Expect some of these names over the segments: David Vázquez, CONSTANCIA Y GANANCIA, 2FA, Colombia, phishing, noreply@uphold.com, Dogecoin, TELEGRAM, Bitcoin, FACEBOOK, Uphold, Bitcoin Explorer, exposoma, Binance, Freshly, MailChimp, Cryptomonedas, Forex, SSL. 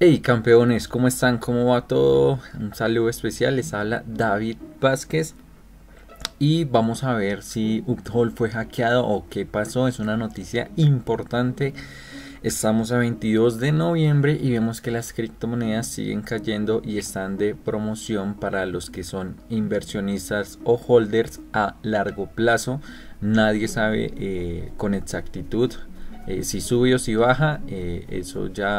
Hey campeones, ¿cómo están? ¿Cómo va todo? Un saludo especial, les habla David Vázquez y vamos a ver si Uphold fue hackeado o qué pasó. Es una noticia importante. Estamos a 22 de noviembre y vemos que las criptomonedas siguen cayendo y están de promoción para los que son inversionistas o holders a largo plazo. Nadie sabe con exactitud si sube o si baja. Eso ya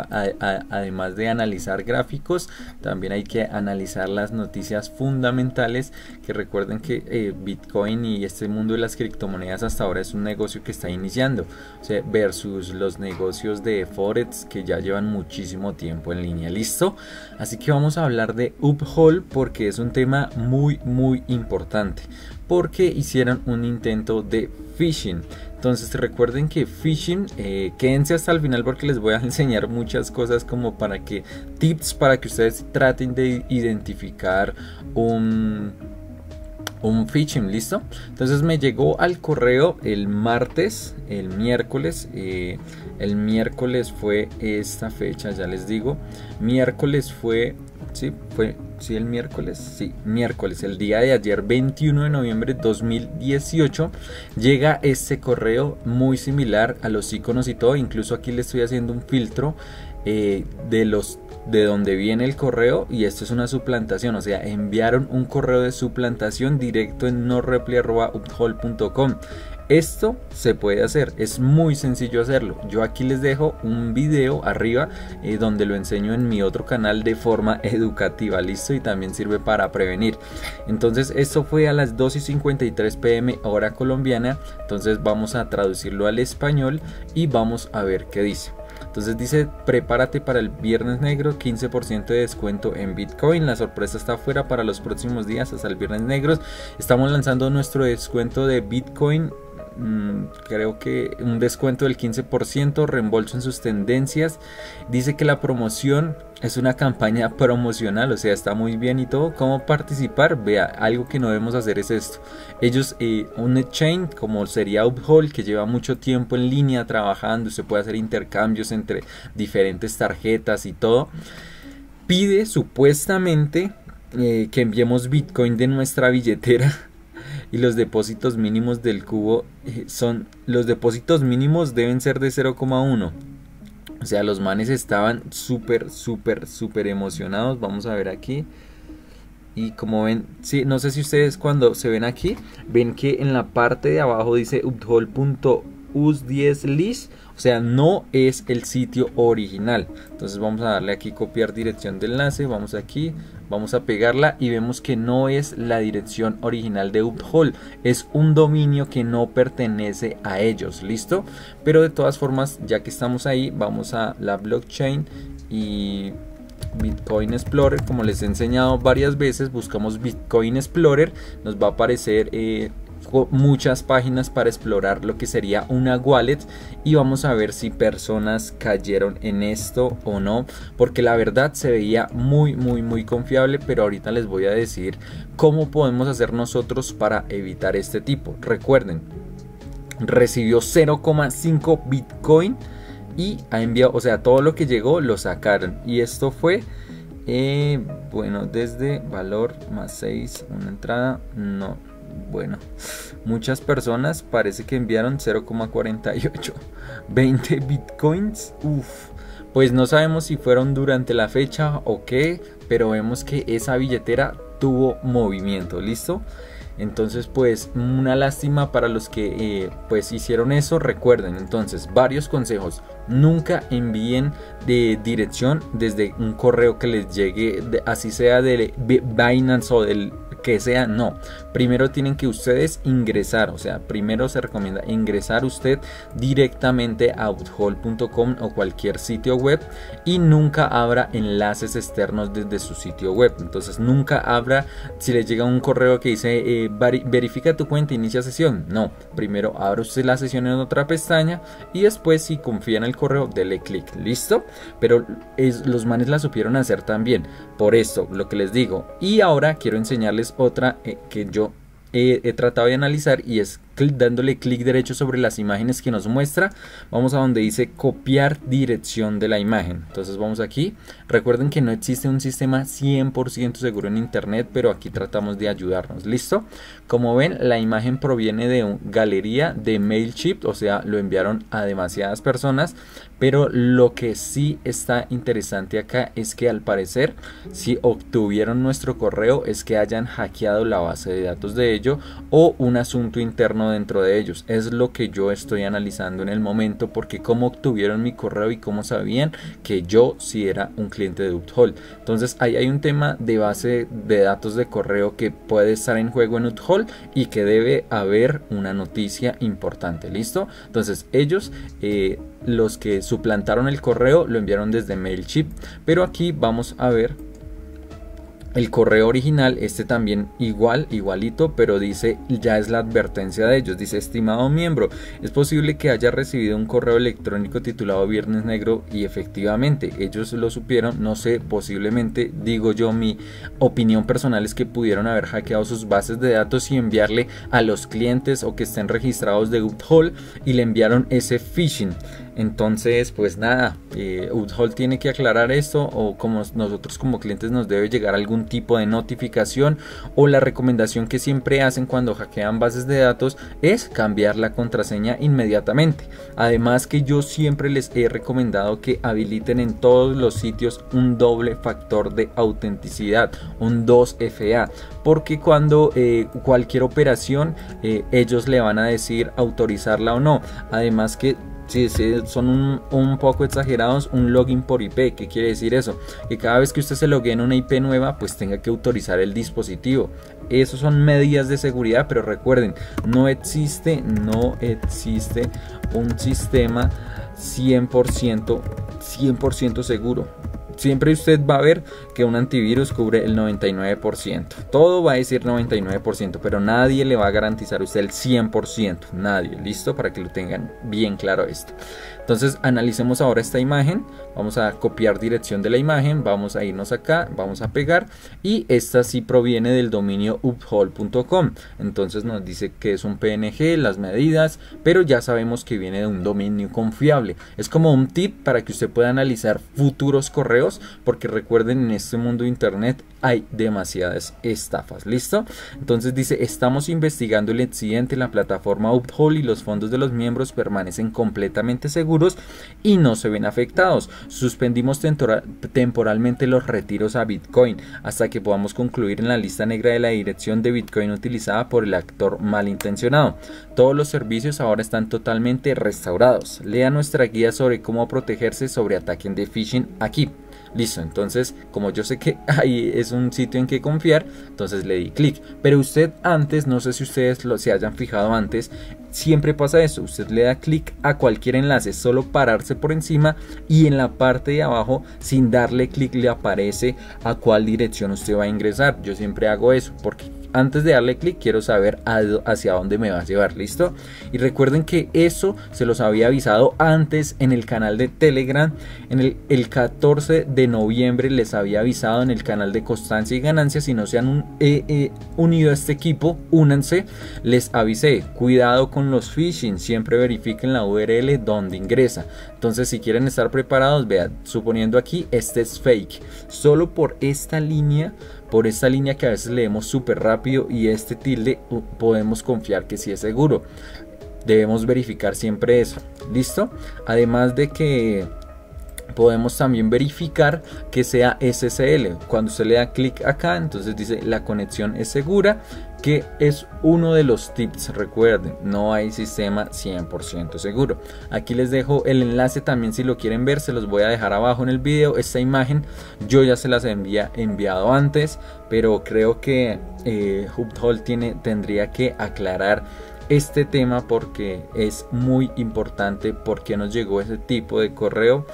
además de analizar gráficos, también hay que analizar las noticias fundamentales, que recuerden que Bitcoin y este mundo de las criptomonedas hasta ahora es un negocio que está iniciando, o sea, versus los negocios de Forex que ya llevan muchísimo tiempo en línea. Listo, así que vamos a hablar de Uphold porque es un tema muy importante, porque hicieron un intento de phishing. Entonces recuerden que phishing, quédense hasta el final porque les voy a enseñar muchas cosas como para que, tips para que ustedes traten de identificar un phishing. Listo, entonces me llegó al correo el miércoles fue esta fecha, ya les digo, miércoles fue, sí, fue, sí, el miércoles, sí, miércoles, el día de ayer, 21 de noviembre de 2018, llega este correo muy similar a los iconos y todo. Incluso aquí le estoy haciendo un filtro de donde viene el correo, y esto es una suplantación, o sea, enviaron un correo de suplantación directo en noreply@uphold.com. Esto se puede hacer, es muy sencillo hacerlo. Yo aquí les dejo un video arriba donde lo enseño en mi otro canal de forma educativa, listo, y también sirve para prevenir. Entonces esto fue a las 2:53 p.m. hora colombiana, entonces vamos a traducirlo al español y vamos a ver qué dice. Entonces dice: prepárate para el viernes negro, 15% de descuento en Bitcoin. La sorpresa está afuera para los próximos días hasta el viernes negro. Estamos lanzando nuestro descuento de Bitcoin, creo que un descuento del 15%, reembolso en sus tendencias. Dice que la promoción es una campaña promocional, o sea, está muy bien y todo. ¿Cómo participar? Vea, algo que no debemos hacer es esto. Ellos, un exchange como sería Uphold, que lleva mucho tiempo en línea trabajando, se puede hacer intercambios entre diferentes tarjetas y todo, pide supuestamente que enviemos Bitcoin de nuestra billetera. Y los depósitos mínimos del cubo son, los depósitos mínimos deben ser de 0,1. O sea, los manes estaban súper emocionados. Vamos a ver aquí. Y como ven, sí, no sé si ustedes cuando se ven aquí, ven que en la parte de abajo dice uphold.us10list. O sea, no es el sitio original. Entonces vamos a darle aquí copiar dirección de enlace. Vamos aquí, vamos a pegarla y vemos que no es la dirección original de Uphold. Es un dominio que no pertenece a ellos. ¿Listo? Pero de todas formas, ya que estamos ahí, vamos a la blockchain y Bitcoin Explorer. Como les he enseñado varias veces, buscamos Bitcoin Explorer. Nos va a aparecer muchas páginas para explorar lo que sería una wallet, y vamos a ver si personas cayeron en esto o no, porque la verdad se veía muy confiable. Pero ahorita les voy a decir cómo podemos hacer nosotros para evitar este tipo. Recuerden, recibió 0,5 Bitcoin y ha enviado, o sea, todo lo que llegó lo sacaron, y esto fue bueno, desde valor más 6 una entrada, no. Bueno, muchas personas parece que enviaron 0,48, 20 bitcoins, uff, pues no sabemos si fueron durante la fecha o qué, pero vemos que esa billetera tuvo movimiento, ¿listo? Entonces pues una lástima para los que pues hicieron eso. Recuerden entonces varios consejos: nunca envíen de dirección desde un correo que les llegue, así sea de Binance o del que sea, no. Primero tienen que ustedes ingresar, o sea, primero se recomienda ingresar usted directamente a uphold.com o cualquier sitio web, y nunca abra enlaces externos desde su sitio web. Entonces nunca abra, si le llega un correo que dice verifica tu cuenta, inicia sesión, no, primero abra usted la sesión en otra pestaña y después, si confía en el correo, dele clic, listo. Pero los manes la supieron hacer también, por esto lo que les digo. Y ahora quiero enseñarles otra que yo he tratado de analizar, y es dándole clic derecho sobre las imágenes que nos muestra, vamos a donde dice copiar dirección de la imagen. Entonces vamos aquí. Recuerden que no existe un sistema 100% seguro en internet, pero aquí tratamos de ayudarnos. ¿Listo? Como ven, la imagen proviene de una galería de MailChimp, o sea, lo enviaron a demasiadas personas, pero lo que sí está interesante acá es que al parecer, si obtuvieron nuestro correo, es que hayan hackeado la base de datos de ello o un asunto interno dentro de ellos. Es lo que yo estoy analizando en el momento, porque cómo obtuvieron mi correo y cómo sabían que yo sí era un cliente de Uphold. Entonces ahí hay un tema de base de datos de correo que puede estar en juego en Uphold y que debe haber una noticia importante. ¿Listo? Entonces ellos los que suplantaron el correo lo enviaron desde MailChimp, pero aquí vamos a ver el correo original, este también igualito, pero dice, ya es la advertencia de ellos, dice: estimado miembro, es posible que haya recibido un correo electrónico titulado Viernes Negro, y efectivamente ellos lo supieron, no sé, posiblemente, digo yo, mi opinión personal es que pudieron haber hackeado sus bases de datos y enviarle a los clientes o que estén registrados de Uphold, y le enviaron ese phishing. Entonces pues nada, Uphold tiene que aclarar esto, o como nosotros como clientes nos debe llegar algún tipo de notificación, o la recomendación que siempre hacen cuando hackean bases de datos es cambiar la contraseña inmediatamente. Además que yo siempre les he recomendado que habiliten en todos los sitios un doble factor de autenticidad, un 2FA, porque cuando cualquier operación ellos le van a decir autorizarla o no. Además que sí, son un poco exagerados, un login por IP. ¿Qué quiere decir eso? Que cada vez que usted se loguee en una IP nueva, pues tenga que autorizar el dispositivo. Esas son medidas de seguridad, pero recuerden, no existe un sistema 100% seguro. Siempre usted va a ver que un antivirus cubre el 99%. Todo va a decir 99%, pero nadie le va a garantizar a usted el 100%. Nadie. ¿Listo? Para que lo tengan bien claro esto. Entonces analicemos ahora esta imagen. Vamos a copiar dirección de la imagen. Vamos a irnos acá. Vamos a pegar. Y esta sí proviene del dominio uphold.com. Entonces nos dice que es un PNG, las medidas. Pero ya sabemos que viene de un dominio confiable. Es como un tip para que usted pueda analizar futuros correos, porque recuerden, en este mundo de internet hay demasiadas estafas. ¿Listo? Entonces dice: estamos investigando el incidente, la plataforma Uphold y los fondos de los miembros permanecen completamente seguros y no se ven afectados. Suspendimos temporalmente los retiros a Bitcoin hasta que podamos concluir en la lista negra de la dirección de Bitcoin utilizada por el actor malintencionado. Todos los servicios ahora están totalmente restaurados. Lea nuestra guía sobre cómo protegerse sobre ataques de phishing aquí. Listo, entonces como yo sé que ahí es un sitio en que confiar, entonces le di clic. Pero usted antes, no sé si ustedes se hayan fijado antes, siempre pasa eso, usted le da clic a cualquier enlace, solo pararse por encima, y en la parte de abajo sin darle clic le aparece a cuál dirección usted va a ingresar. Yo siempre hago eso porque antes de darle clic quiero saber hacia dónde me va a llevar. ¿Listo? Y recuerden que eso se los había avisado antes en el canal de Telegram, en el 14 de noviembre les había avisado en el canal de Constancia y Ganancia. Si no se han unido a este equipo, únanse. Les avisé, cuidado con los phishing, siempre verifiquen la URL donde ingresa. Entonces si quieren estar preparados, vean, suponiendo aquí este es fake, solo por esta línea, por esta línea que a veces leemos súper rápido, y este tilde, podemos confiar que sí es seguro. Debemos verificar siempre eso. ¿Listo? Además de que podemos también verificar que sea SSL. Cuando usted le da clic acá, entonces dice la conexión es segura, que es uno de los tips. Recuerden, no hay sistema 100% seguro. Aquí les dejo el enlace también si lo quieren ver, se los voy a dejar abajo en el vídeo. Esta imagen yo ya se las había enviado antes, pero creo que Uphold tendría que aclarar este tema porque es muy importante. ¿Por qué nos llegó ese tipo de correo?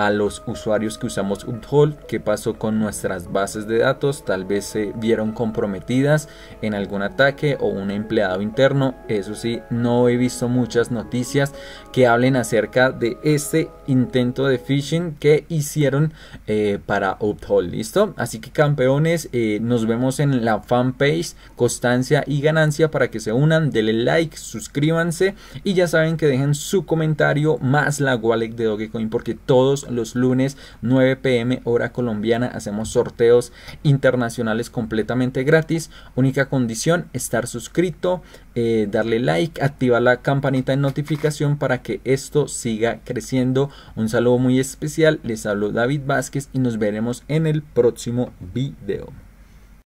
a los usuarios que usamos Uphold, qué pasó con nuestras bases de datos, tal vez se vieron comprometidas en algún ataque o un empleado interno. Eso sí, no he visto muchas noticias que hablen acerca de este intento de phishing que hicieron para Uphold. ¿Listo? Así que campeones, nos vemos en la fanpage Constancia y Ganancia para que se unan, denle like, suscríbanse y ya saben que dejen su comentario más la wallet de Dogecoin, porque todos los lunes 9 p.m. hora colombiana hacemos sorteos internacionales completamente gratis. Única condición, estar suscrito, darle like, activar la campanita de notificación para que esto siga creciendo. Un saludo muy especial, les hablo David Vázquez y nos veremos en el próximo video.